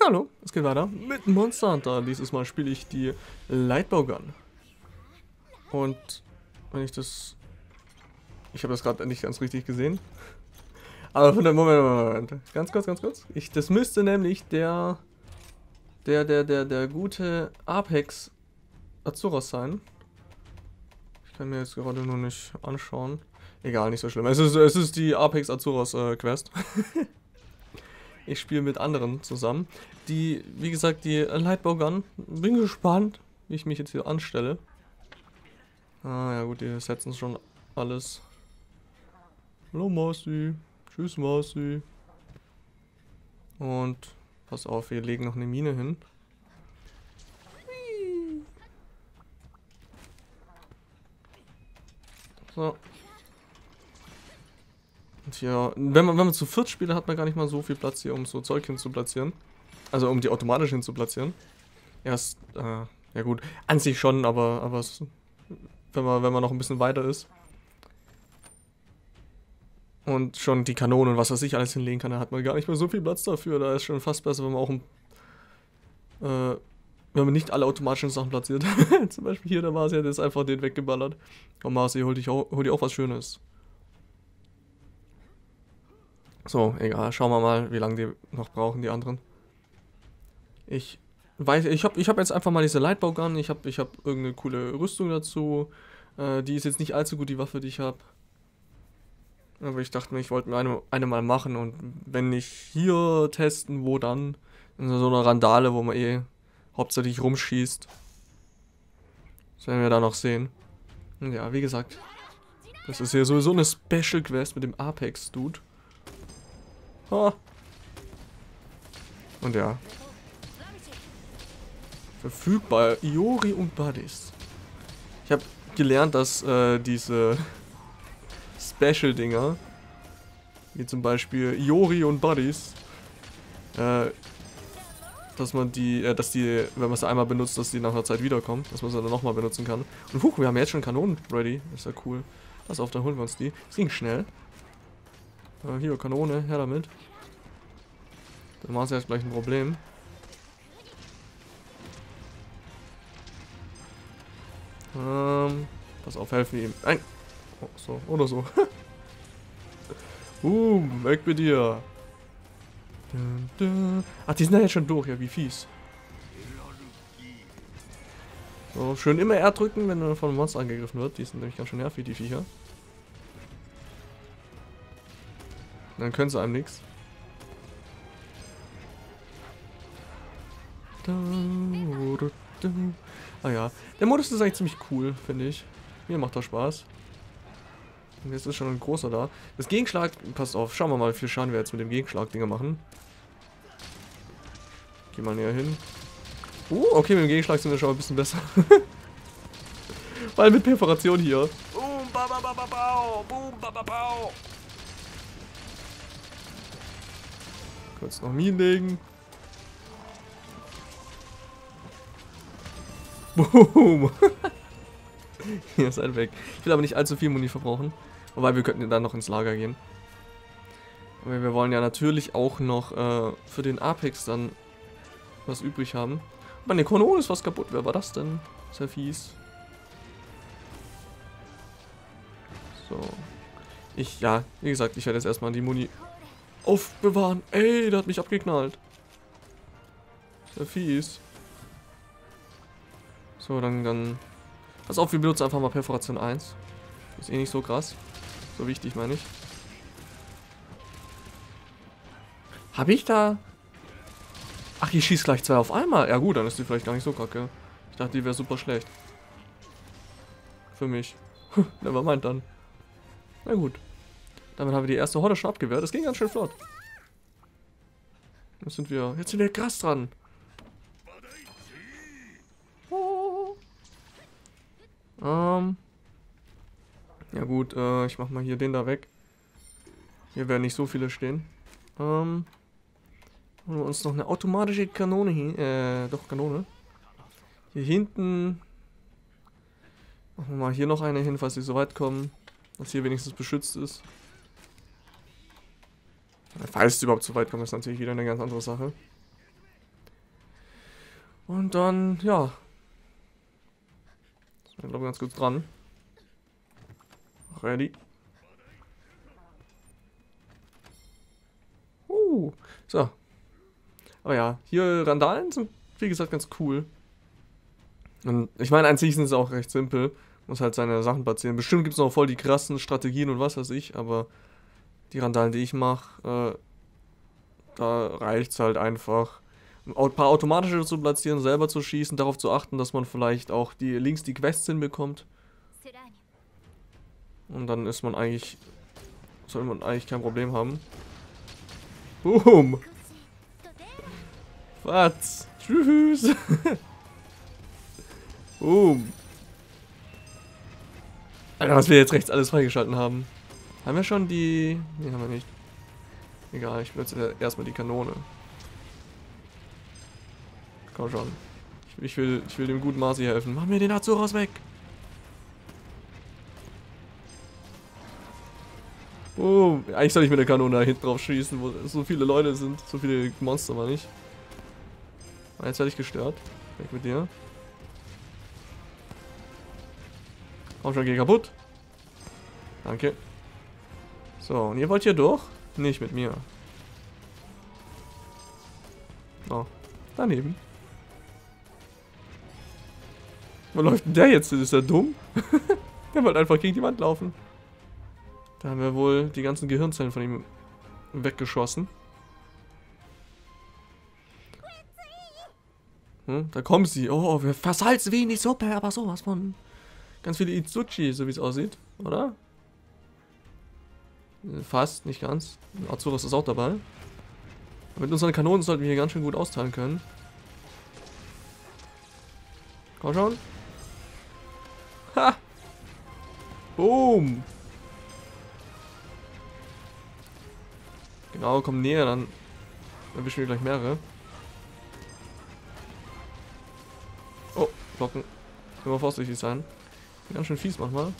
Hallo, es geht weiter mit Monster Hunter. Dieses Mal spiele ich die Lightbow-Gun. Und wenn ich das... Ich habe das gerade nicht ganz richtig gesehen. Aber von dem Moment. Ganz kurz. Das müsste nämlich der gute Apex Arzuros sein. Ich kann mir jetzt gerade nur nicht anschauen. Egal, nicht so schlimm. Es ist die Apex Arzuros Quest. Ich spiele mit anderen zusammen. Die, wie gesagt, die Lightbow-Gun. Bin gespannt, wie ich mich jetzt hier anstelle. Ah, ja gut, die setzen schon alles. Hallo Marci. Tschüss Marci. Und pass auf, wir legen noch eine Mine hin. So. Und hier, wenn man zu viert spielt, hat man gar nicht mal so viel Platz hier, um so Zeug hin zu platzieren. Also um die automatisch hin zu platzieren. Erst, ja gut, an sich schon, aber wenn man noch ein bisschen weiter ist. Und schon die Kanonen und was weiß ich alles hinlegen kann, da hat man gar nicht mehr so viel Platz dafür. Da ist schon fast besser, wenn man auch wenn man nicht alle automatischen Sachen platziert. Zum Beispiel hier, der Marci hat jetzt einfach den weggeballert. Komm Marci, hol dir auch was Schönes. So, egal, schauen wir mal, wie lange die noch brauchen, die anderen. Ich weiß, ich hab jetzt einfach mal diese Lightbow-Gun, ich hab irgendeine coole Rüstung dazu. Die ist jetzt nicht allzu gut, die Waffe, die ich habe. Aber ich dachte mir, ich wollte mir eine mal machen und wenn nicht hier testen, wo dann? In so einer Randale, wo man eh hauptsächlich rumschießt. Das werden wir da noch sehen. Und ja, wie gesagt, das ist hier sowieso eine Special Quest mit dem Apex-Dude. Oh. Und ja. Verfügbar. Iori und Buddies. Ich habe gelernt, dass diese Special-Dinger, wie zum Beispiel Iori und Buddies, dass die, wenn man sie einmal benutzt, dass die nach einer Zeit wiederkommen, dass man sie dann nochmal benutzen kann. Und huch, wir haben jetzt schon Kanonen ready. Ist ja cool. Pass auf, dann holen wir uns die. Es ging schnell. Hier, Kanone, her damit. Dann war es jetzt gleich ein Problem. Pass auf, helfen wir ihm. Nein! Oh, so, oder so. Weg mit dir! Ach, die sind ja jetzt schon durch, ja, wie fies. So, schön immer R drücken, wenn man von Monster angegriffen wird. Die sind nämlich ganz schön nervig, die Viecher. Dann können sie einem nichts. Ah ja, der Modus ist eigentlich ziemlich cool, finde ich. Mir macht das Spaß. Und jetzt ist schon ein großer da. Das Gegenschlag, passt auf, schauen wir mal, wie viel Schaden wir jetzt mit dem Gegenschlag-Dinger machen. Geh mal näher hin. Okay, mit dem Gegenschlag sind wir schon ein bisschen besser. Weil mit Perforation hier. Boom, ba, ba, ba, ba, ba, boom, ba, ba, ba. Kurz noch Minen legen. Boom. Hier ist ein weg. Ich will aber nicht allzu viel Muni verbrauchen. Wobei, wir könnten dann noch ins Lager gehen. Aber wir wollen ja natürlich auch noch für den Apex dann was übrig haben. Meine Kanone ist was kaputt. Wer war das denn? Sehr fies. So. Wie gesagt, ich werde jetzt erstmal die Muni aufbewahren. Ey, der hat mich abgeknallt. Sehr fies. So, dann... Pass auf, wir benutzen einfach mal Perforation 1. Ist eh nicht so krass. So wichtig, meine ich. Hab ich da... Ach, ich schieße gleich zwei auf einmal. Ja gut, dann ist die vielleicht gar nicht so kacke. Ich dachte, die wäre super schlecht. Für mich. Nevermind dann. Na gut. Damit haben wir die erste Horde schon abgewehrt. Das ging ganz schön flott. Jetzt sind wir krass dran. Ja gut, ich mach mal hier den da weg. Hier werden nicht so viele stehen. Holen wir uns noch eine automatische Kanone hin. Kanone. Hier hinten. Machen wir mal hier noch eine hin, falls sie so weit kommen. Dass hier wenigstens beschützt ist. Falls es überhaupt zu weit kommt, ist natürlich wieder eine ganz andere Sache. Und dann, ja. Ich glaube ganz gut dran. Ready. So. Aber ja, hier Randalen sind, wie gesagt, ganz cool. Und ich meine, an sich sind sie auch recht simpel. Muss halt seine Sachen platzieren. Bestimmt gibt es noch voll die krassen Strategien und was weiß ich, aber die Randalen, die ich mache, da reicht es halt einfach. Ein paar automatische zu platzieren, selber zu schießen, darauf zu achten, dass man vielleicht auch die links die Quests hinbekommt. Und dann ist man eigentlich, soll man eigentlich kein Problem haben. Boom! Was? Tschüss! Boom! Alter, was wir jetzt rechts alles freigeschalten haben. Haben wir schon die... Ne, haben wir nicht. Egal, ich benutze erstmal die Kanone. Komm schon. Ich will dem guten Marzi helfen. Mach mir den Azuros weg! Oh, eigentlich soll ich mit der Kanone da hinten drauf schießen, wo so viele Leute sind, so viele Monster war nicht. Jetzt werde ich gestört. Weg mit dir. Komm schon, geh kaputt. Danke. So, und ihr wollt hier durch? Nicht mit mir. Oh, daneben. Wo läuft denn der jetzt? Ist der dumm? Der wollte einfach gegen die Wand laufen. Da haben wir wohl die ganzen Gehirnzellen von ihm weggeschossen. Hm, da kommen sie. Oh, wir versalzen wie in die Suppe, aber sowas von. Ganz viele Itsuchi, so wie es aussieht, oder? Fast, nicht ganz. Arzuros ist auch dabei. Mit unseren Kanonen sollten wir hier ganz schön gut austeilen können. Komm schon. Ha! Boom! Genau, komm näher, dann erwischen wir gleich mehrere. Oh, Glocken. Immer vorsichtig sein. Ganz schön fies manchmal.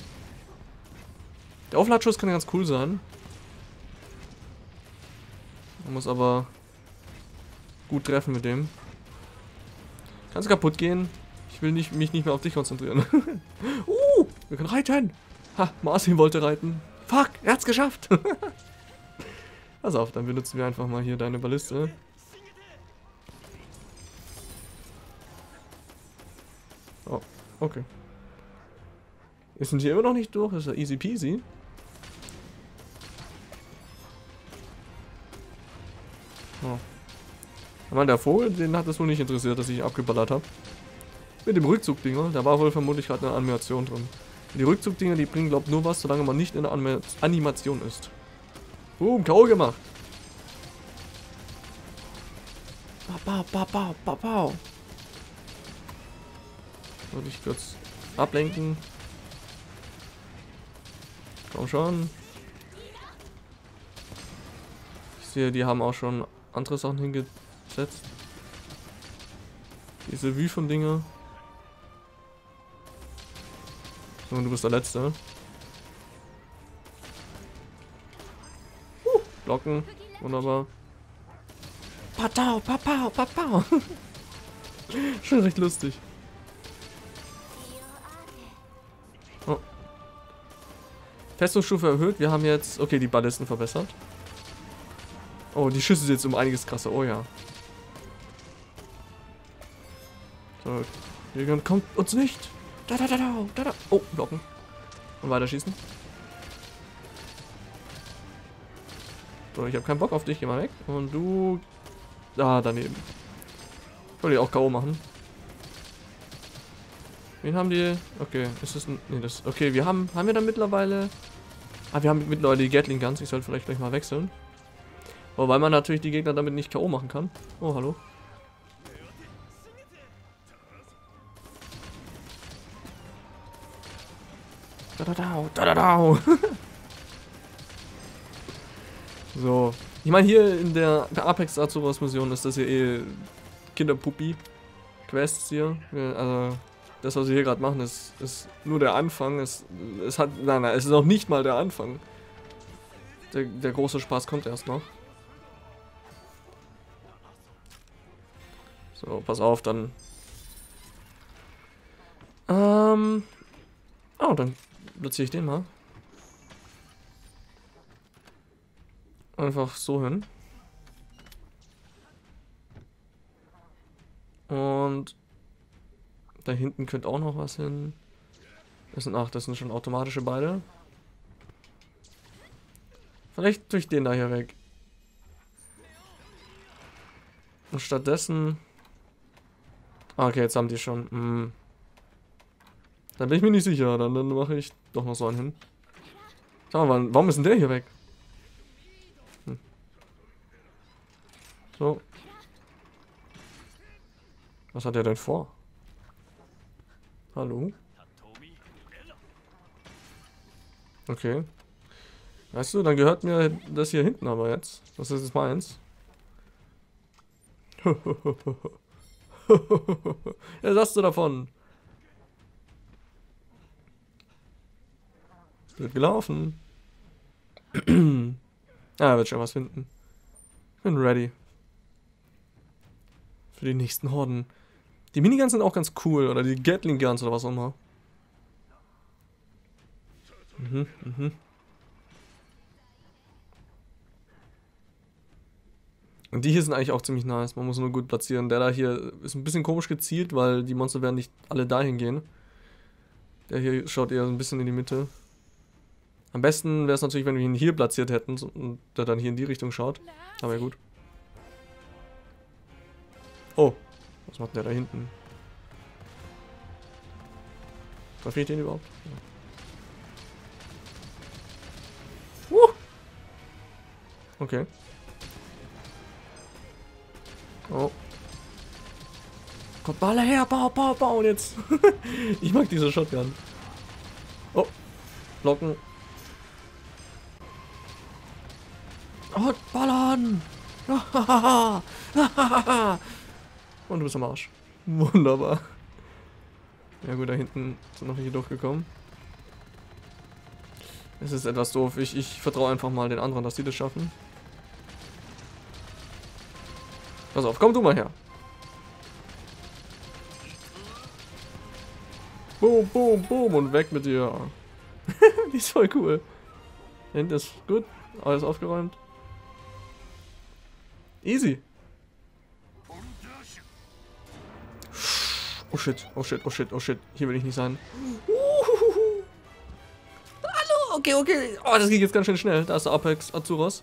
Der Aufladeschuss kann ganz cool sein. Man muss aber gut treffen mit dem. Kannst kaputt gehen. Ich will mich nicht mehr auf dich konzentrieren. Wir können reiten. Ha, Marcin wollte reiten. Fuck, er hat's geschafft. Pass auf, dann benutzen wir einfach mal hier deine Balliste. Oh, okay. Wir sind hier immer noch nicht durch, das ist ja easy peasy. Oh. Ich meine, der Vogel, den hat es wohl nicht interessiert, dass ich ihn abgeballert habe. Mit dem Rückzugdinger, da war wohl vermutlich gerade eine Animation drin. Die Rückzugdinger, die bringen, glaubt nur was, solange man nicht in der Animation ist. Boom, K.O. gemacht. Ba, ba, ba, ba, ba. Würde ich kurz ablenken. Komm schon. Ich sehe, die haben auch schon andere Sachen hingesetzt. Diese Wüfen-Dinger. So, und du bist der Letzte. Blocken, wunderbar. Patau, papau, papau. Schon recht lustig. Oh. Festungsstufe erhöht. Wir haben jetzt, okay, die Ballisten verbessert. Oh, die Schüsse sind jetzt um einiges krasser. Oh ja. So, hier kommt uns nicht. Da, da, da, da, da, da. Oh, blocken. Und weiter schießen. Ich habe keinen Bock auf dich, geh mal weg. Und du... Da, daneben. Ich wollte die auch K.O. machen. Wen haben die... Okay, ist das ein... Nee, das... Okay, wir haben... Haben wir dann mittlerweile... Ah, wir haben mittlerweile die Gatling Guns. Ich sollte vielleicht gleich mal wechseln. Wobei man natürlich die Gegner damit nicht K.O. machen kann. Oh, hallo. Da, da, da, da, da, da. So, ich meine, hier in der Apex Arzuros Mission ist das hier eh Kinderpuppi-Quests hier. Also, das, was wir hier gerade machen, ist nur der Anfang. Es ist noch nicht mal der Anfang. Der große Spaß kommt erst noch. So, pass auf, dann Oh, dann platziere ich den mal. Einfach so hin. Und da hinten könnte auch noch was hin. Das sind schon automatische beide. Vielleicht tue ich den da hier weg. Und stattdessen... Ah, okay, jetzt haben die schon... Dann bin ich mir nicht sicher. Dann mache ich doch noch so einen hin. Sag mal, warum ist denn der hier weg? So. Was hat er denn vor? Hallo? Okay. Weißt du, dann gehört mir das hier hinten aber jetzt. Das ist jetzt meins. Ja, sagst du davon. Wird gelaufen. Ah, wird schon was finden. Bin ready. Für die nächsten Horden. Die Miniguns sind auch ganz cool. Oder die Gatling Guns oder was auch immer. Und die hier sind eigentlich auch ziemlich nice. Man muss nur gut platzieren. Der da hier ist ein bisschen komisch gezielt, weil die Monster werden nicht alle dahin gehen. Der hier schaut eher so ein bisschen in die Mitte. Am besten wäre es natürlich, wenn wir ihn hier platziert hätten und der dann hier in die Richtung schaut. Aber ja, gut. Oh, was macht der da hinten? Darf ich den überhaupt? Ja. Okay. Oh. Kommt mal alle her, bau, und jetzt. Ich mag diese Shotgun. Oh, blocken. Oh, ballern! Und du bist am Arsch. Wunderbar. Ja gut, da hinten sind noch welche durchgekommen. Es ist etwas doof. Ich vertraue einfach mal den anderen, dass die das schaffen. Pass auf, komm du mal her. Boom, boom, boom und weg mit dir. Die ist voll cool. Da hinten ist gut. Alles aufgeräumt. Easy. Oh shit, oh shit, oh shit, oh shit. Hier will ich nicht sein. Hallo, okay. Oh, das ging jetzt ganz schön schnell. Da ist der Apex Arzuros.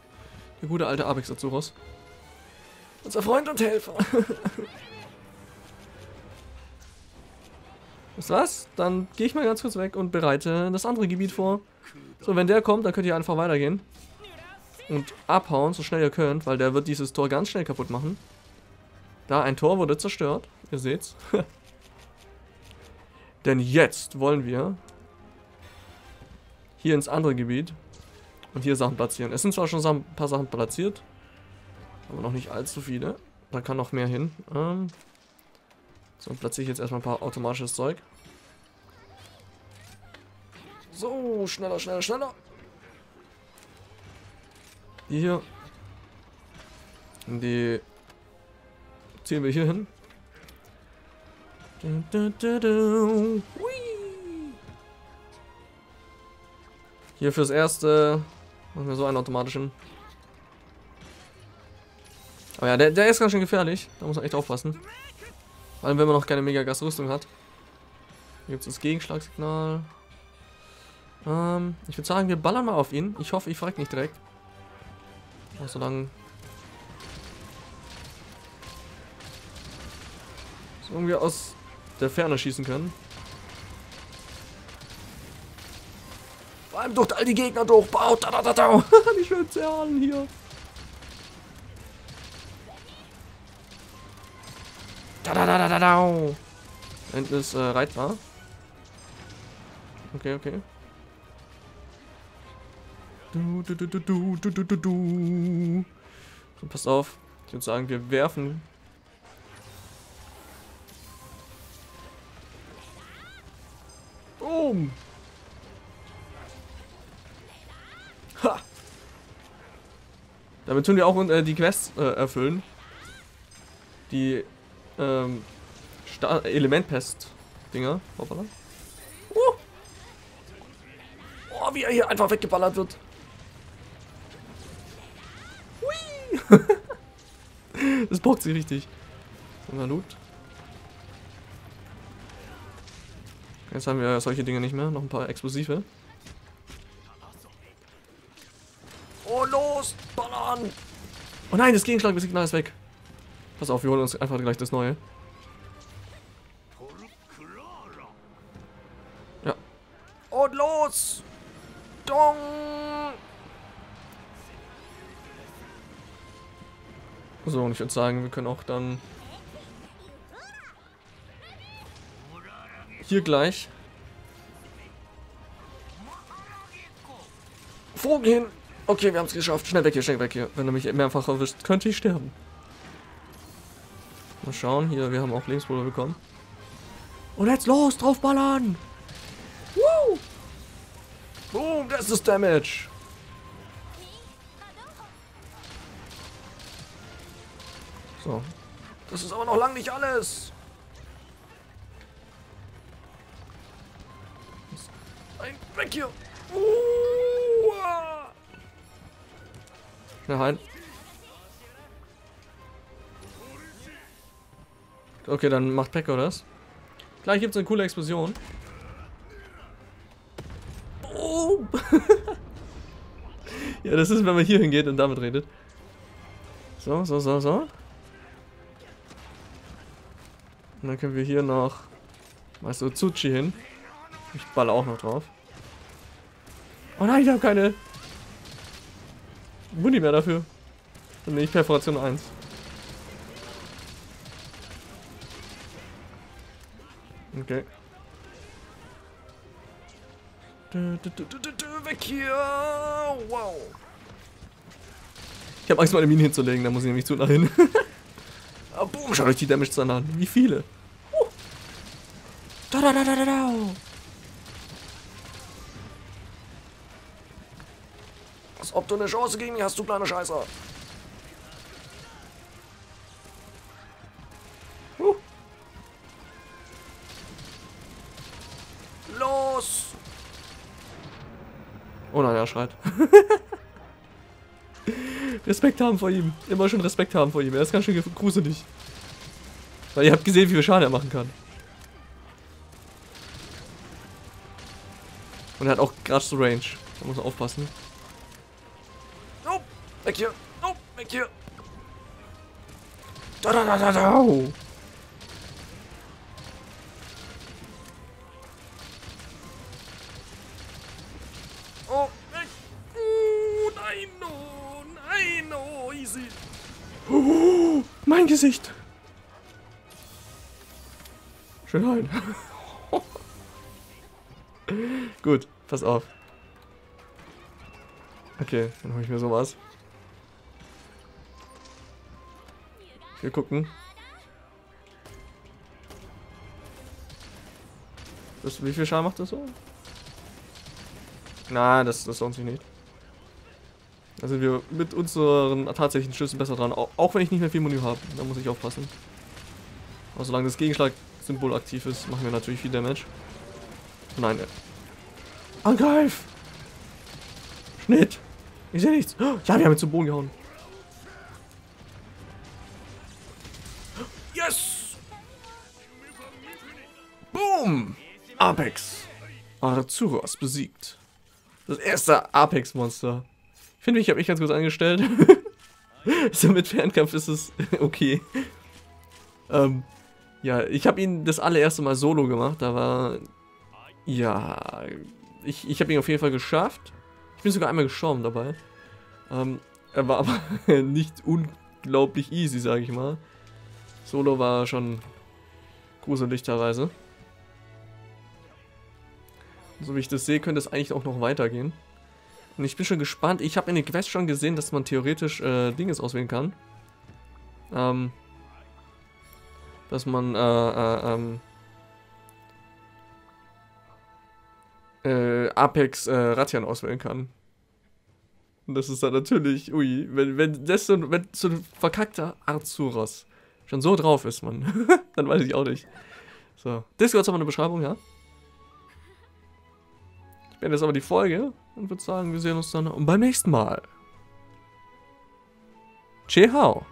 Der gute alte Apex Arzuros. Unser Freund und Helfer. Das war's. Dann gehe ich mal ganz kurz weg und bereite das andere Gebiet vor. So, wenn der kommt, dann könnt ihr einfach weitergehen. Und abhauen, so schnell ihr könnt, weil der wird dieses Tor ganz schnell kaputt machen. Da, ein Tor wurde zerstört. Ihr seht's. Denn jetzt wollen wir hier ins andere Gebiet und hier Sachen platzieren. Es sind zwar schon ein paar Sachen platziert, aber noch nicht allzu viele. Da kann noch mehr hin. So, platziere ich jetzt erstmal ein paar automatisches Zeug. So, schneller. Die hier. Die ziehen wir hier hin. Hier fürs Erste machen wir so einen automatischen. Aber ja, der ist ganz schön gefährlich. Da muss man echt aufpassen. Vor allem, wenn man noch keine Megagas-Rüstung hat. Hier gibt es das Gegenschlagsignal. Ich würde sagen, wir ballern mal auf ihn. Ich hoffe, ich frag nicht direkt. Auch so lang. So irgendwie aus der Ferne schießen können. Vor allem durch all die Gegner durch. Bau, da. Die schönsten Herren hier. Da. Da hinten ist Reitbar. Okay. So, passt auf. Ich würde sagen, wir werfen. Boom! Ha! Damit tun wir auch die Quests erfüllen. Die Elementpest-Dinger. Hoppala. wie er hier einfach weggeballert wird. Hui! Das bockt sie richtig. Und dann loot. Jetzt haben wir solche Dinge nicht mehr. Noch ein paar Explosive. Oh, los! Ballern! Oh nein, das Gegenschlag-Signal ist weg. Pass auf, wir holen uns einfach gleich das Neue. Ja. Und los! Dong! So, und ich würde sagen, wir können auch dann hier gleich vorgehen. Okay, wir haben es geschafft. Schnell weg hier, schnell weg hier. Wenn er mich mehrfach erwischt, könnte ich sterben. Mal schauen. Hier, wir haben auch Lebensbruder bekommen. Und jetzt los, draufballern! Woo! Boom, das ist Damage! So. Das ist aber noch lang nicht alles! Ein weg hier! Schnell rein. Okay, dann macht Pekko das. Gleich gibt es eine coole Explosion. Oh. Ja, das ist, wenn man hier hingeht und damit redet. So, so, so, so. Und dann können wir hier noch weißt du, Tsuchi hin. Ich balle auch noch drauf. Oh nein, ich habe keine Muni mehr dafür. Dann nehme ich Perforation 1. Okay. Weg hier! Wow! Ich habe Angst, meine Minen hinzulegen, da muss ich nämlich zu nah hin. Ah, boom, schaut euch die Damage-Zahlen an. Wie viele? Da, da, da, da, da, da. Als ob du eine Chance gegen mich hast, du kleiner Scheißer. Oh nein, er schreit. Respekt haben vor ihm. Immer schon Respekt haben vor ihm. Er ist ganz schön gruselig. Weil ihr habt gesehen, wie viel Schaden er machen kann. Und er hat auch gerade so Range. Da muss man aufpassen. Oh, weg hier. Oh, weg hier. Da, da, da, da, da. Oh, weg! Nein, oh, nein, oh, easy! Oh, mein Gesicht! Schön rein. Gut, pass auf. Okay, dann hole ich mir sowas. Wir gucken. Das, wie viel Schaden macht das so? Na, das lohnt sich nicht. Da sind wir mit unseren tatsächlichen Schüssen besser dran. Auch wenn ich nicht mehr viel Menü habe. Da muss ich aufpassen. Aber solange das Gegenschlag-Symbol aktiv ist, machen wir natürlich viel Damage. Nein. Angreif! Schnitt! Ich sehe nichts. Ja, wir haben ihn zum Boden gehauen. Yes! Boom! Apex Arzuros besiegt. Das erste Apex-Monster. Ich finde, ich habe mich ganz gut angestellt. So mit Fernkampf ist es okay. Ja, ich habe ihn das allererste Mal solo gemacht. Da war... Ja... Ich habe ihn auf jeden Fall geschafft. Ich bin sogar einmal gestorben dabei. Er war aber nicht unglaublich easy, sage ich mal. Solo war schon gruselig teilweise. So wie ich das sehe, könnte es eigentlich auch noch weitergehen. Und ich bin schon gespannt. Ich habe in den Quests schon gesehen, dass man theoretisch Dinges auswählen kann. Dass man Apex Rathian auswählen kann. Und das ist dann natürlich, ui, wenn so ein verkackter Arzuros schon so drauf ist, man, dann weiß ich auch nicht. So, Discord ist aber eine Beschreibung, ja? Ich beende jetzt aber die Folge. Und würde sagen, wir sehen uns dann beim nächsten Mal. Ciao.